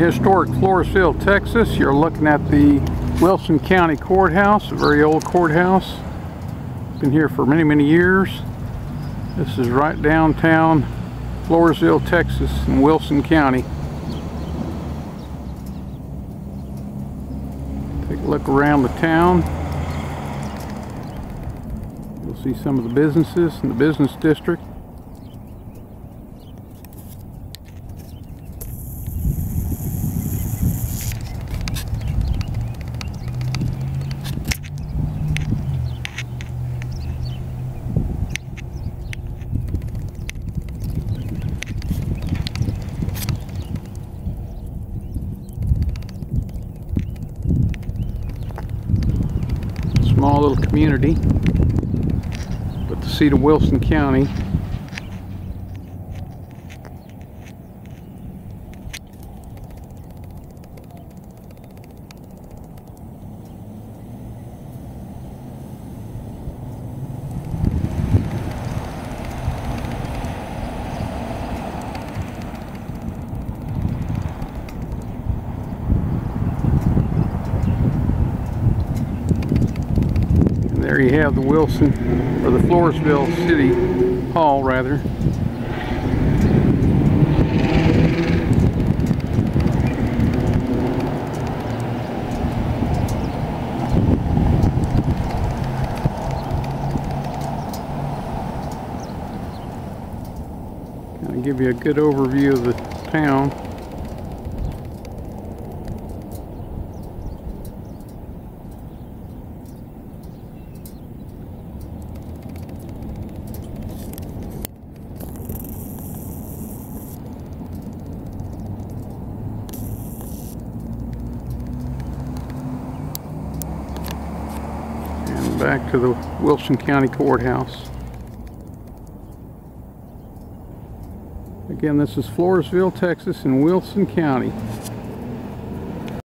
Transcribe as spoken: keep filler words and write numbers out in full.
historic Floresville, Texas. You're looking at the Wilson County Courthouse, a very old courthouse. It's been here for many, many years. This is right downtown Floresville, Texas in Wilson County. Take a look around the town. You'll see some of the businesses in the business district. Small little community, but the seat of Wilson County. There you have the Wilson, or the Floresville City Hall, rather. Kind of give you a good overview of the town. Back to the Wilson County Courthouse. Again, this is Floresville, Texas in Wilson County.